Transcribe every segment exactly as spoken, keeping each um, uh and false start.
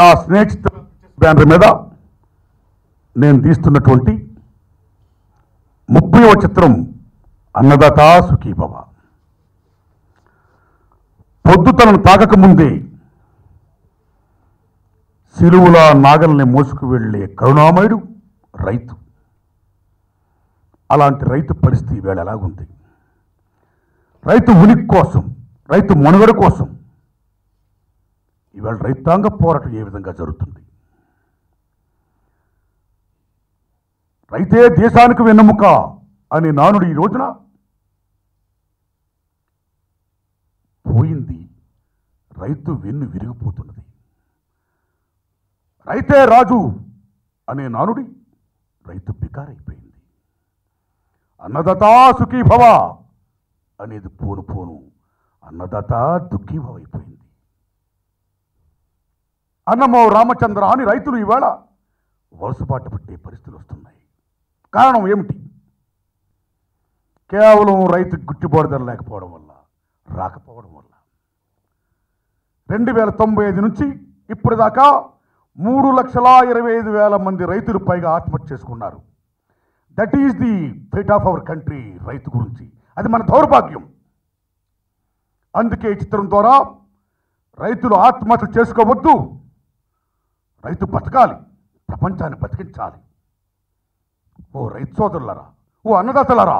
నా స్నేహితుల బ్యానర్ మీద నేను తీస్తున్నటువంటి ముప్పైవ చిత్రం అన్నదాత సుఖీభవ. పొద్దు తనను తాకకముందే సిలువులా నాగల్ని మోసుకు వెళ్ళే కరుణామయుడు రైతు. అలాంటి రైతు పరిస్థితి వేళ ఎలాగుంది? రైతు ఉనికి కోసం, రైతు మనుగడ కోసం ఇవాళ రైతాంగ పోరాటం ఏ విధంగా జరుగుతుంది? రైతే దేశానికి వెన్నెముక అనే నానుడు ఈ రోజున పోయింది. రైతు వెన్ను విరిగిపోతున్నది. రైతే రాజు అనే నానుడి రైతు బికారైపోయింది. అన్నదాత సుఖీభవ అనేది పోను పోను అన్నదాత దుఃఖీభవ అయిపోయింది. అన్నమో రామచంద్ర అని రైతులు ఇవాళ వలసపాటు పట్టే పరిస్థితులు వస్తున్నాయి. కారణం ఏమిటి? కేవలం రైతుకు గిట్టుబాటు ధర లేకపోవడం వల్ల, రాకపోవడం వల్ల. రెండు వేల తొంభై ఐదు నుంచి ఇప్పటిదాకా మూడు లక్షల ఇరవై ఐదు వేల మంది రైతులు పైగా ఆత్మహత్య చేసుకున్నారు. That is the fate of our country. రైతు గురించి అది మన దౌర్భాగ్యం. అందుకే ఈ చిత్రం ద్వారా రైతులు ఆత్మహత్యలు చేసుకోవద్దు, రైతు బతకాలి, ప్రపంచాన్ని బతికించాలి. ఓ రైతు సోదరులరా, ఓ అన్నదాతలరా,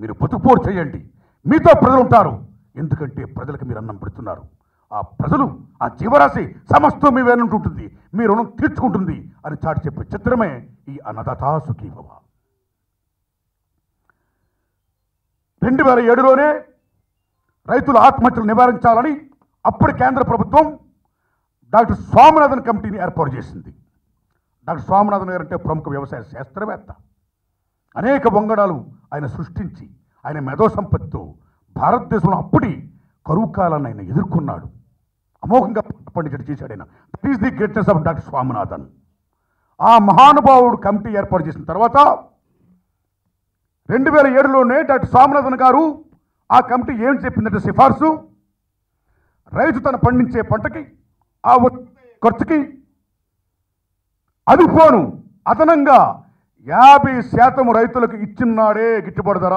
మీరు బతుకుపోరు చేయండి. మీతో ప్రజలు ఉంటారు. ఎందుకంటే ప్రజలకు మీరు అన్నం పెడుతున్నారు. ఆ ప్రజలు, ఆ జీవరాశి సమస్తం మీ వేనుంటుంటుంది, మీ రుణం తీర్చుకుంటుంది అని చాటి చెప్పే చిత్రమే ఈ అన్నదాత సుఖీభవ. రెండు వేల ఏడులోనే రైతుల ఆత్మహత్యలు నివారించాలని అప్పటి కేంద్ర ప్రభుత్వం డాక్టర్ స్వామినాథన్ కమిటీని ఏర్పాటు చేసింది. డాక్టర్ స్వామినాథన్ గారు అంటే ప్రముఖ వ్యవసాయ శాస్త్రవేత్త. అనేక వంగడాలు ఆయన సృష్టించి ఆయన మేధో సంపత్తితో భారతదేశంలో అప్పటి కరువు కాలాన్ని ఆయన ఎదుర్కొన్నాడు. అమోఘంగా పండించడం చేశాడు ఆయన. That is the greatness of doctor Swaminathan. ఆ మహానుభావుడు కమిటీ ఏర్పాటు చేసిన తర్వాత రెండు వేల ఏడులోనే డాక్టర్ స్వామినాథన్ గారు ఆ కమిటీ ఏం చెప్పిందంటే, సిఫార్సు రైతు తను పండించే పంటకి, ఆ ఖర్చుకి అదుపోను అదనంగా యాభై శాతం రైతులకు ఇచ్చిన్నాడే గిట్టుబాటు ధర,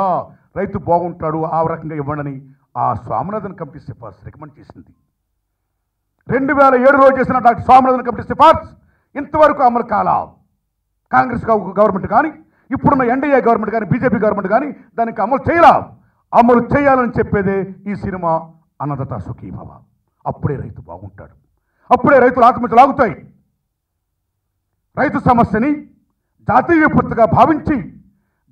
రైతు బాగుంటాడు, ఆ రకంగా ఇవ్వండి. ఆ స్వామినాథన్ కమిటీ సిఫార్సు రికమెండ్ చేసింది. రెండు వేల ఏడులో చేసిన డాక్టర్ స్వామినాథన్ కమిటీ సిఫార్సు ఇంతవరకు అమలు కాల. కాంగ్రెస్ గవర్నమెంట్ కానీ, ఇప్పుడున్న ఎన్డీఏ గవర్నమెంట్ కానీ, బీజేపీ గవర్నమెంట్ కానీ దానికి అమలు చేయలా. అమలు చేయాలని చెప్పేదే ఈ సినిమా అన్నదాత సుఖీభవ. అప్పుడే రైతు బాగుంటాడు, అప్పుడే రైతులు ఆత్మహత్యలు ఆగుతాయి. రైతు సమస్యని జాతీయ విపత్తుగా భావించి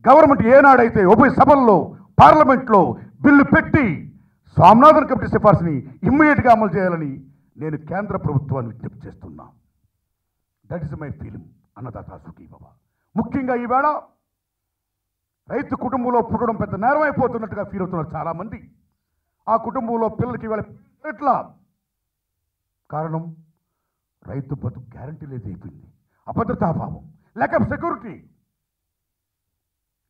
గవర్నమెంట్ ఏనాడైతే ఉభయ సభల్లో, పార్లమెంట్లో బిల్లు పెట్టి స్వామినాథన్ కమిటీ సిఫార్సుని ఇమ్మీడియట్గా అమలు చేయాలని నేను కేంద్ర ప్రభుత్వాన్ని విజ్ఞప్తి చేస్తున్నా. దట్ ఈస్ మై ఫీలింగ్ అన్నదాత సుఖీభవ. ముఖ్యంగా ఈవేళ రైతు కుటుంబంలో పుట్టడం పెద్ద నేరం అయిపోతున్నట్టుగా ఫీల్ అవుతున్నారు చాలామంది. ఆ కుటుంబంలో పిల్లలకి ఇవాళ ఎట్లా? కారణం రైతు బతుకు గ్యారంటీ లేదు అయిపోయింది. అభద్రతాభావం, ల్యాక్ ఆఫ్ సెక్యూరిటీ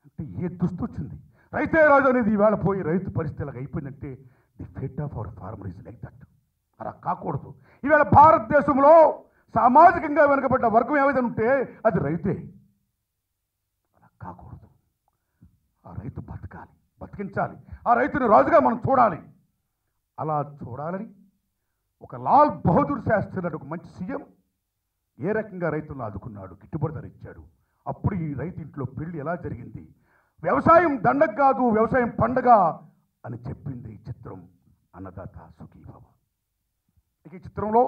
అంటే ఏ దుస్తు వచ్చింది? రైతే రాజు అనేది ఈవేళ పోయి రైతు పరిస్థితి ఇలాగ అయిపోయిందంటే the fate of our farmer is like that. అలా కాకూడదు. ఈవేళ భారతదేశంలో సామాజికంగా వెనుకబడ్డ వర్గం ఏమైతే ఉంటే అది రైతే. అలా కాకూడదు. ఆ రైతు బతకాలి, బతికించాలి. ఆ రైతుని రాజుగా మనం చూడాలి. అలా చూడాలని ఒక లాల్ బహదూర్ శాస్త్రి అనే ఒక మంచి సీఎం ఏ రకంగా రైతులను ఆదుకున్నాడు, గిట్టుబాటు ధర ఇచ్చాడు. అప్పుడు ఈ రైతు ఇంట్లో పెళ్లి ఎలా జరిగింది, వ్యవసాయం దండకు కాదు వ్యవసాయం పండగ అని చెప్పింది ఈ చిత్రం అన్నదాత సుఖీభవ. ఈ చిత్రంలో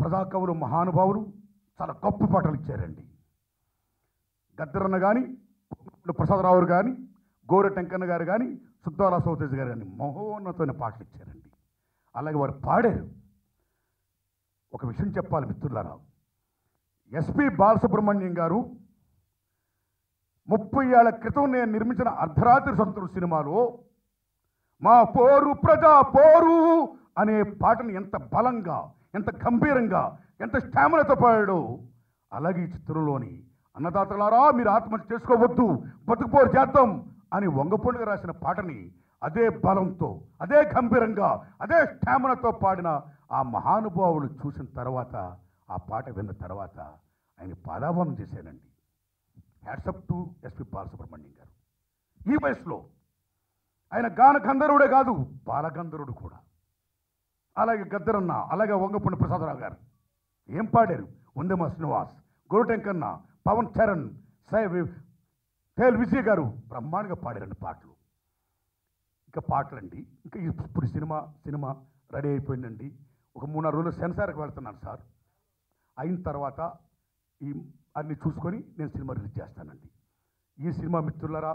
ప్రజాకవులు, మహానుభావులు చాలా గొప్ప పాటలు ఇచ్చారండి. గద్దరన్న కానీ, ప్రసాదరావు కానీ, గోరె టెంకన్న గారు కానీ, సుద్దాల సౌతేజ్ గారు కానీ మహోన్నతమైన పాటలు ఇచ్చారండి. అలాగే వారు పాడారు. ఒక విషయం చెప్పాలి మిత్రులారా, ఎస్పి బాలసుబ్రహ్మణ్యం గారు ముప్పై ఏళ్ల క్రితం నేను నిర్మించిన అర్ధరాత్రి స్వతంత్రుడు సినిమాలో మా పోరు ప్రజా పోరు అనే పాటను ఎంత బలంగా, ఎంత గంభీరంగా, ఎంత స్టామినాతో పాడాడు. అలాగే ఈ చిత్రంలోని అన్నదాతలారా మీరు ఆత్మహత్య చేసుకోవద్దు, బతుకుపోరు చేద్దాం అని వంగపండుగ రాసిన పాటని అదే బలంతో, అదే గంభీరంగా, అదే స్టామినాతో పాడిన ఆ మహానుభావులు చూసిన తర్వాత, ఆ పాట విన్న తర్వాత ఆయన పాదాభావం చేశానండి. హ్యాట్సప్ టు ఎస్పి బాలసుబ్రహ్మణ్యం గారు. ఈ వయసులో ఆయన గాన గంధర్వుడే కాదు, బాలగంధర్వుడు కూడా. అలాగే గద్దరన్న, అలాగే వంగపూడి ప్రసాదరావు గారు ఏం పాడారు. వందేమా శ్రీనివాస్, గురుటెంకన్న, పవన్ చరణ్, సాయి తేల్ విజయ్ గారు బ్రహ్మాండంగా పాడారండి పాటలు. ఇంకా పాటలండి, ఇంకా ఇప్పుడు సినిమా సినిమా రెడీ అయిపోయిందండి. ఒక మూడు నాలుగు రోజులు సెన్సార్కి వెళ్తున్నాను సార్. అయిన తర్వాత ఈ అన్ని చూసుకొని నేను సినిమా రిలీజ్ చేస్తానండి. ఈ సినిమా మిత్రులరా,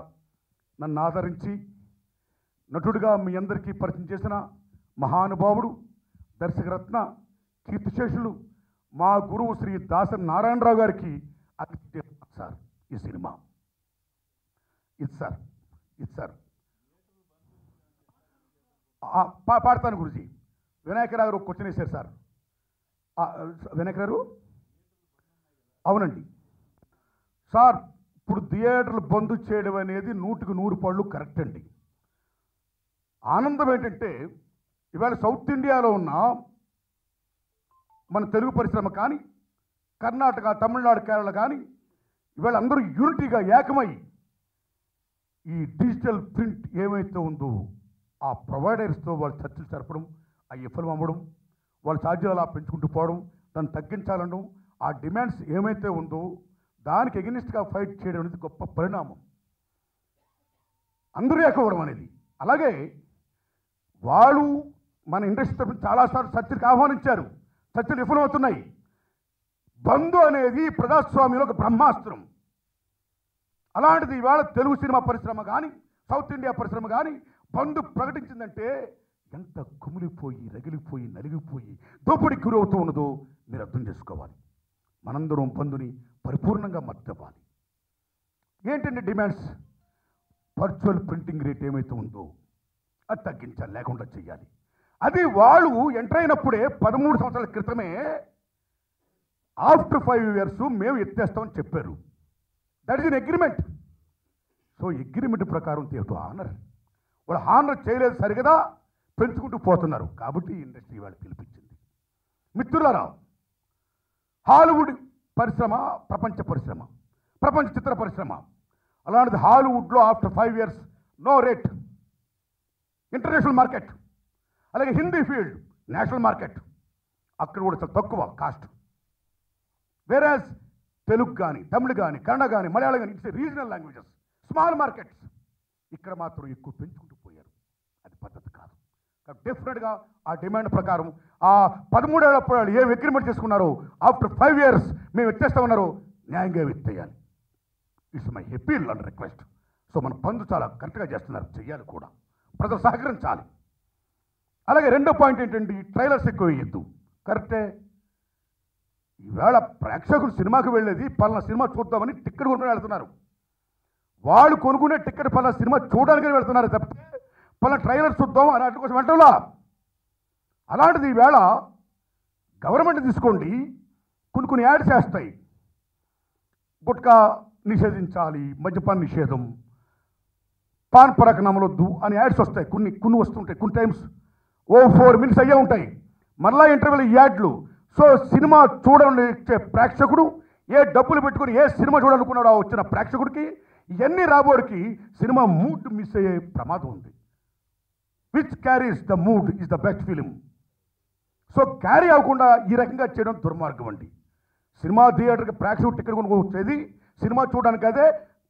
నన్ను ఆదరించి నటుడిగా మీ అందరికీ పరిచయం చేసిన మహానుభావుడు, దర్శకరత్న, కీర్తిశేషులు, మా గురువు శ్రీ దాసరి నారాయణరావు గారికి అర్పిస్తున్నాను సార్ ఈ సినిమా. ఇది సార్, ఇది సార్ పాడతాను. గురుజీ వినాయకరావు క్వశ్చన్ వేశారు సార్. వినాయకరావు, అవునండి సార్, ఇప్పుడు థియేటర్లు బంద్ చేయడం అనేది నూటికి నూరు పళ్ళు కరెక్ట్ అండి. ఆనందం ఏంటంటే ఇవాళ సౌత్ ఇండియాలో ఉన్న మన తెలుగు పరిశ్రమ కానీ, కర్ణాటక, తమిళనాడు, కేరళ కానీ ఇవాళ అందరూ యూనిటీగా ఏకమై ఈ డిజిటల్ ప్రింట్ ఏమైతే ఉందో ఆ ప్రొవైడర్స్తో వాళ్ళు చర్చలు జరపడం, ఆ ఎఫ్ఎల్ఎం అవ్వడం, వాళ్ళ ఛార్జీలు అలా పెంచుకుంటూ పోవడం, దాన్ని తగ్గించాలనడం, ఆ డిమాండ్స్ ఏమైతే ఉందో దానికి ఎగెనిస్ట్గా ఫైట్ చేయడం అనేది గొప్ప పరిణామం, అందరూ ఏకవడం అనేది. అలాగే వాళ్ళు మన ఇండస్ట్రీ తరఫున చాలాసార్లు చర్చలకు ఆహ్వానించారు, చర్చలు విఫలమవుతున్నాయి. బంధు అనేది ప్రజాస్వామ్యంలో ఒక బ్రహ్మాస్త్రం. అలాంటిది ఇవాళ తెలుగు సినిమా పరిశ్రమ కానీ, సౌత్ ఇండియా పరిశ్రమ కానీ బంధు ప్రకటించిందంటే ఎంత కుమిలిపోయి, రగిలిపోయి, నలిగిపోయి దోపిడికి గురవుతూ ఉన్నదో మీరు అర్థం చేసుకోవాలి. మనందరం బంధుని పరిపూర్ణంగా మద్దవాలి. ఏంటంటే డిమాండ్స్, వర్చువల్ ప్రింటింగ్ రేట్ ఏమైతే ఉందో అది తగ్గించాలి, లేకుండా చేయాలి. అది వాళ్ళు ఎంటర్ అయినప్పుడే పదమూడు సంవత్సరాల క్రితమే ఆఫ్టర్ ఫైవ్ ఇయర్స్ మేము ఎత్తేస్తామని చెప్పారు. That is an agreement. So agreement ప్రకారం టు హానర్, వాళ్ళు హానర్ చేయలేదు సరిగదా, పెంచుకుంటూ పోతున్నారు. కాబట్టి ఇండస్ట్రీ వాళ్ళు పిలిపించింది. మిత్రులారా, హాలీవుడ్ పరిశ్రమ ప్రపంచ పరిశ్రమ, ప్రపంచ చిత్ర పరిశ్రమ. అలాంటిది హాలీవుడ్లో after five years no rate, international market. అలాగే హిందీ ఫీల్డ్ నేషనల్ మార్కెట్, అక్కడ కూడా చాలా తక్కువ కాస్ట్. వేరేస్ తెలుగు కానీ, తమిళ కానీ, కన్నడ కానీ, మలయాళం కానీ, it's regional languages, small markets. ఇక్కడ మాత్రం ఎక్కువ పెంచుకుంటూ పోయారు. అది పద్ధతి కాదు. కాబట్టి డెఫినెట్గా ఆ డిమాండ్ ప్రకారం ఆ పదమూడేళ్ల పోయాళ్ళు ఏం అగ్రిమెంట్ చేసుకున్నారో, ఆఫ్టర్ ఫైవ్ ఇయర్స్ మేము ఎత్తేస్తా ఉన్నారో న్యాయంగా ఎత్తేయాలి. It's my happy and request. So మన బంధు చాలా కరెక్ట్గా చేస్తున్నారు, చెయ్యాలి కూడా, ప్రజలు సహకరించాలి. అలాగే రెండో పాయింట్ ఏంటంటే ట్రైలర్స్ ఎక్కువ వేయద్దు. కరెక్టే, ఈవేళ ప్రేక్షకులు సినిమాకి వెళ్ళేది పలానా సినిమా చూద్దామని టిక్కెట్ కొనుక్కుని వెళ్తున్నారు. వాళ్ళు కొనుక్కునే టిక్కెట్ పలానా సినిమా చూడడానికి వెళ్తున్నారు తప్పితే పలానా ట్రైలర్స్ చూద్దాం అని వాటి కోసం వెళ్తాంలా. అలాంటిది ఈవేళ గవర్నమెంట్ తీసుకోండి, కొన్ని కొన్ని యాడ్స్ వేస్తాయి. గుట్కా నిషేధించాలి, మద్యపాన నిషేధం, పాన్ పరాకు నమలొద్దు అని యాడ్స్ వస్తాయి. కొన్ని కొన్ని వస్తుంటాయి, కొన్ని టైమ్స్ ఓ ఫోర్ మినిట్స్ అయ్యే ఉంటాయి, మరలా ఇంటర్వ్యూలు యాడ్లు. సో సినిమా చూడాలని ప్రేక్షకుడు ఏ డబ్బులు పెట్టుకుని ఏ సినిమా చూడాలనుకున్నాడో వచ్చిన ప్రేక్షకుడికి ఇవన్నీ రాబోడికి సినిమా మూడ్ మిస్ అయ్యే ప్రమాదం ఉంది. Which carries the mood is the best film. So carry అవ్వకుండా ఈ రకంగా చేయడం దుర్మార్గం అండి. సినిమా థియేటర్కి ప్రేక్షకుడు టికెట్ కొనుక్కొని వచ్చేది సినిమా చూడడానికి, అదే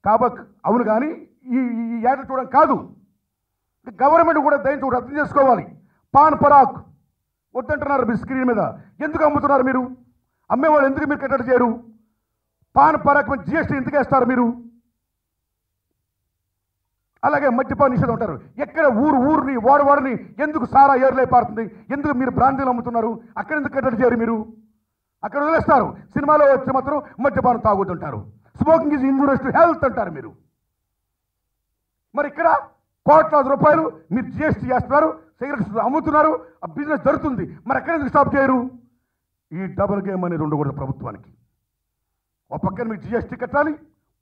కాబక్ అవును, కానీ ఈ ఈ యాడ్లు చూడడం కాదు. గవర్నమెంట్ కూడా దయచేసి ఒకటి అర్థం చేసుకోవాలి. పాన్ పరాక్ వద్దంటున్నారు మీ స్క్రీన్ మీద, ఎందుకు అమ్ముతున్నారు మీరు? అమ్మేవాళ్ళు ఎందుకు మీరు కట్టడి చేయరు? పాన్ పరాక్ మీద జిఎస్టీ ఎందుకు వేస్తారు మీరు? అలాగే మద్యపాన నిషేధం ఉంటారు. ఎక్కడ ఊరు ఊరిని, వాడు వాడిని ఎందుకు సారా ఏర్లై పారుతుంది? ఎందుకు మీరు బ్రాందీలు అమ్ముతున్నారు? అక్కడ ఎందుకు కట్టడి చేయరు మీరు? అక్కడ వదిలేస్తారు. సినిమాలో వచ్చి మాత్రం మద్యపానం తాగుతుంటారు. Smoking is injurious to health అంటారు మీరు. మరి ఇక్కడ కోట్లాది రూపాయలు మీరు జిఎస్టీ చేస్తున్నారు, సిగరెట్స్ అమ్ముతున్నారు, ఆ బిజినెస్ జరుగుతుంది. మరి ఎక్కడ స్టాప్ చేయరు? ఈ డబుల్ గేమ్ అనేది ఉండకూడదు ప్రభుత్వానికి. ఒక పక్కన మీరు జిఎస్టీ కట్టాలి,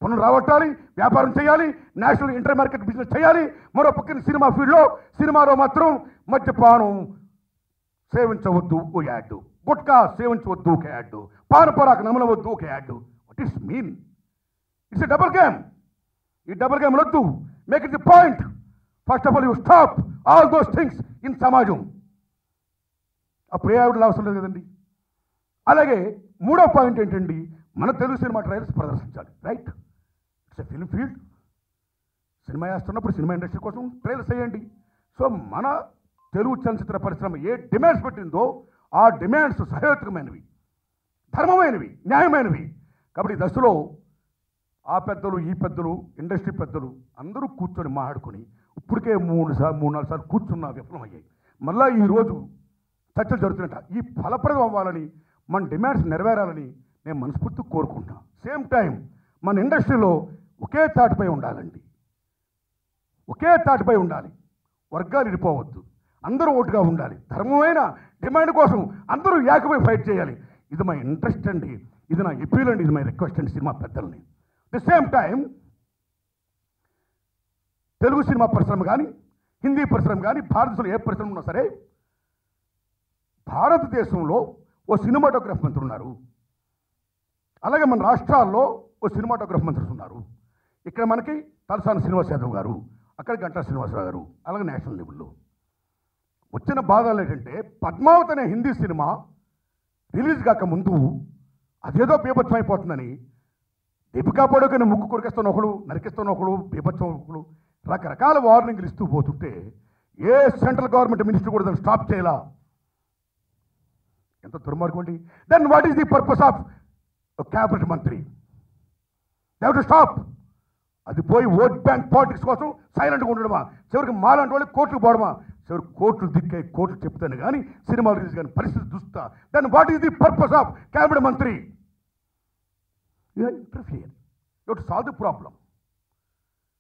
పనులు రాబట్టాలి, వ్యాపారం చేయాలి, నేషనల్ ఇంటర్ మార్కెట్ బిజినెస్ చేయాలి. మరో పక్కన సినిమా ఫీల్డ్లో సినిమాలో మాత్రం మద్యపానం సేవించవద్దు ఒక యాడ్, గుట్కా సేవించవద్దు ఒక యాడ్, పానపరాకు నమలవద్దు ఒక ad. What is mean? It's a double game. ఈ డబుల్ గేమ్ వద్దు. Make it the point. First of all you stop all those things in సమాజం. అప్పుడు ఏ ఆవిడ అవసరం లేదు కదండి. అలాగే మూడో పాయింట్ ఏంటండి, మన తెలుగు సినిమా ట్రయల్స్ ప్రదర్శించాలి. Right, it's a film field. Cinema వేస్తున్నప్పుడు సినిమా ఇండస్ట్రీ కోసం ట్రయల్స్ చేయండి. సో మన తెలుగు చలనచిత్ర పరిశ్రమ ఏ డిమాండ్స్ పెట్టిందో ఆ డిమాండ్స్ సహేతుకమైనవి, ధర్మమైనవి, న్యాయమైనవి. కాబట్టి దశలో ఆ పెద్దలు, ఈ పెద్దలు, ఇండస్ట్రీ పెద్దలు అందరూ కూర్చొని మాట్లాడుకొని ఇప్పటికే మూడు సార్లు మూడు నాలుగు సార్లు కూర్చున్న విఫలమయ్యాయి. మళ్ళీ ఈరోజు చర్చలు జరుగుతున్నట. ఈ ఫలప్రదం అవ్వాలని, మన డిమాండ్స్ నెరవేరాలని నేను మనస్ఫూర్తి కోరుకుంటున్నాను. సేమ్ టైం మన ఇండస్ట్రీలో ఒకే తాటిపై ఉండాలండి, ఒకే తాటిపై ఉండాలి, వర్గాలు విడిపోవద్దు, అందరూ ఒకటిగా ఉండాలి. ధర్మమైన డిమాండ్ కోసం అందరూ ఏకమై ఫైట్ చేయాలి. ఇది మా ఇంట్రెస్ట్ అండి, ఇది నా ఎప్పీల్ అండి, ఇది మై రిక్వెస్ట్ అండి సినిమా పెద్దలని. The same time Telugu cinema పరిశ్రమ కానీ, హిందీ పరిశ్రమ కానీ, భారతదేశంలో ఏ పరిశ్రమ ఉన్నా సరే, భారతదేశంలో ఓ సినిమాటోగ్రఫీ మంత్రులు ఉన్నారు, అలాగే మన రాష్ట్రాల్లో ఓ సినిమాటోగ్రఫీ మంత్రులు ఉన్నారు. ఇక్కడ మనకి తలసాని శ్రీనివాస్ యాదవ్ గారు, అక్కడ గంటా శ్రీనివాసరావు గారు, అలాగే నేషనల్ లెవెల్లో. వచ్చిన బాధలు ఏంటంటే పద్మావతి అనే హిందీ సినిమా రిలీజ్ కాక ముందు అదేదో బీభత్సం అయిపోతుందని దీపికా పడుకొని ముక్కు కొరికేస్తున్న ఒకడు, నరికిస్తున్న ఒకడు, బీభత్సం ఒకడు, రకరకాల వార్నింగ్లు ఇస్తూ పోతుంటే ఏ సెంట్రల్ గవర్నమెంట్ మినిస్టర్ కూడా దాన్ని స్టాప్ చేయాల. ఎంత దుర్మార్గం అండి. Then what is the purpose of cabinet మంత్రి? They have to stop. అది పోయి ఓట్ బ్యాంక్ పాలిటిక్స్ కోసం సైలెంట్గా ఉండడమా, చివరికి మాలాంటి వాళ్ళకి కోర్టుకు పోవడమా, చివరి కోర్టులు దిక్కే కోర్టు చెప్తాను కానీ సినిమా రిలీజ్ కానీ పరిస్థితి చూస్తా. Then what is the purpose of cabinet మంత్రి? You are interfere, you have to solve the problem.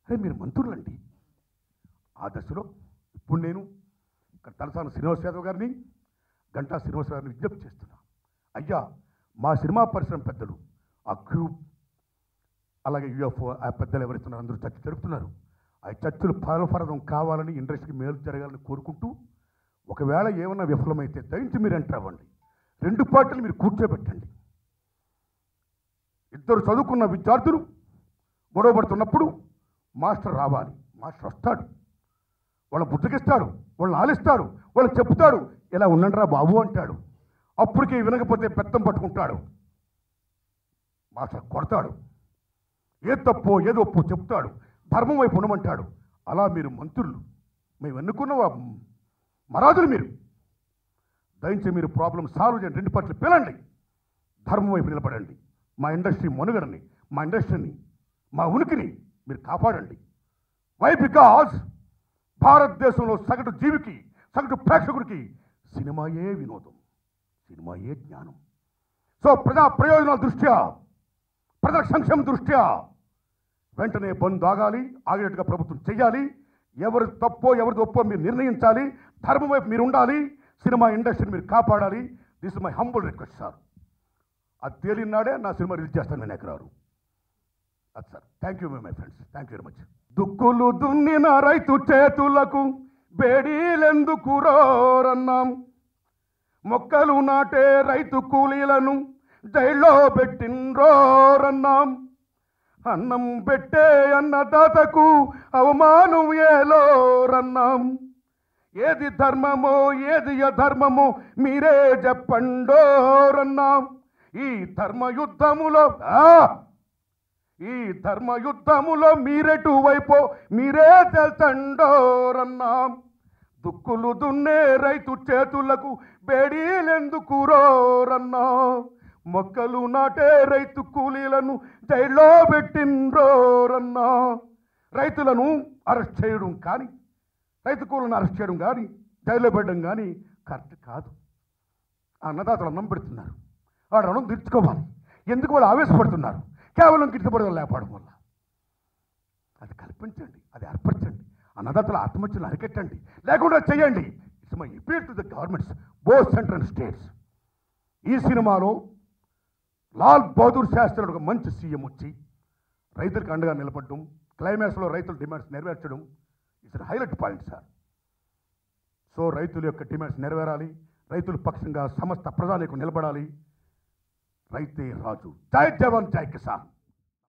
అరే మీరు మంత్రులండి. ఆ దశలో ఇప్పుడు నేను ఇక్కడ తలసాని శ్రీనివాస్ యాదవ్ గారిని, గంటా శ్రీనివాస గారిని విజ్ఞప్తి చేస్తున్నా. అయ్యా మా సినిమా పరిశ్రమ పెద్దలు ఆ క్యూబ్ అలాగే యూఎఫ్ఓ ఆ పెద్దలు ఎవరైతున్నారు అందరూ చర్చ జరుపుతున్నారు. ఆ చర్చలు ఫలప్రదం కావాలని, ఇండస్ట్రీకి మేలు జరగాలని కోరుకుంటూ, ఒకవేళ ఏమన్నా విఫలమైతే దయించి మీరు ఎంటర్ అవ్వండి. రెండు పార్టీలు మీరు కూర్చోబెట్టండి. ఇద్దరు చదువుకున్న విద్యార్థులు గొడవ పడుతున్నప్పుడు మాస్టర్ రావాలి. మాస్టర్ వస్తాడు, వాళ్ళని బుద్ధికిస్తాడు, వాళ్ళని ఆలిస్తాడు, వాళ్ళకి చెప్తాడు ఇలా ఉండండి రా బాబు అంటాడు. అప్పటికే వినకపోతే పెత్తం పట్టుకుంటాడు, మాస్టర్ కొడతాడు, ఏ తప్పో ఏదో ఒప్పో చెప్తాడు, ధర్మం వైపు ఉండమంటాడు. అలా మీరు మంత్రులు, మేము ఎన్నుకున్న మరాజులు మీరు. దయచేసి మీరు ప్రాబ్లం సాల్వ్ చేయండి, రెండు పట్ల పిలండి, ధర్మం వైపు నిలబడండి, మా ఇండస్ట్రీ మనుగడని, మా ఇండస్ట్రీని, మా ఉనికిని మీరు కాపాడండి. వై? బికాజ్ భారతదేశంలో సగటు జీవికి, సగటు ప్రేక్షకుడికి సినిమాయే వినోదం, సినిమాయే జ్ఞానం. సో ప్రజా ప్రయోజనాల దృష్ట్యా, ప్రజల సంక్షేమ దృష్ట్యా వెంటనే బంద్ ఆగాలి, ఆగేట్టుగా ప్రభుత్వం చేయాలి. ఎవరి తప్పో ఎవరి తప్పో మీరు నిర్ణయించాలి, ధర్మం వైపు మీరు ఉండాలి, సినిమా ఇండస్ట్రీని మీరు కాపాడాలి. This is my humble request sir. అది తేలినాడే నా సినిమా రిలీజ్ చేస్తాను నేను ఎకరారు. అది sir. Thank you my friends, thank you very much. దుక్కులు దున్నిన రైతు చేతులకు బేడీలెందుకు రోరన్నాం, మొక్కలు నాటే రైతు కూలీలను జైల్లో పెట్టిన్రోరన్నాం, అన్నం పెట్టే అన్నదాతకు అవమానం ఏలోరన్నాం, ఏది ధర్మమో ఏది అధర్మమో మీరే చెప్పండోరన్నాం. ఈ ధర్మయుద్ధములో ఈ ధర్మయుద్ధములో మీరెటువైపో మీరే తెలుతండోరన్నాం, దుక్కులు దున్నే రైతు చేతులకు బేడీలెందుకు రోరన్నాం, మొక్కలు నాటే రైతు కూలీలను జైల్లో పెట్టిండ్రోరన్నా. రైతులను అరెస్ట్ చేయడం కానీ, రైతు కూలీలను అరెస్ట్ చేయడం కానీ, జైల్లో పెట్టడం కానీ కరెక్ట్ కాదు. అన్నదాతలు అన్నం పెడుతున్నారు, వాడు రుణం తీర్చుకోవాలి. ఎందుకు వాళ్ళు ఆవేశపడుతున్నారు? కేవలం గిట్టుబడి లేకపోవడం వల్ల. అది కల్పించండి, అది ఏర్పరచండి, అన్నదాతల ఆత్మహత్యలు అరికట్టండి, లేకుండా చేయండి. It's my appeal to the governments, both centre and states. ఈ సినిమాలో లాల్ బహదూర్ శాస్త్రి ఒక మంచి సీఎం వచ్చి రైతులకు అండగా నిలబడడం, క్లైమాక్స్లో రైతుల డిమాండ్స్ నెరవేర్చడం it's highlight point sir. So రైతుల యొక్క డిమాండ్స్ నెరవేరాలి, రైతుల పక్షంగా సమస్త ప్రజానీకం నిలబడాలి. రైతే రాజు. జై జవాన్, జై కిసాన్.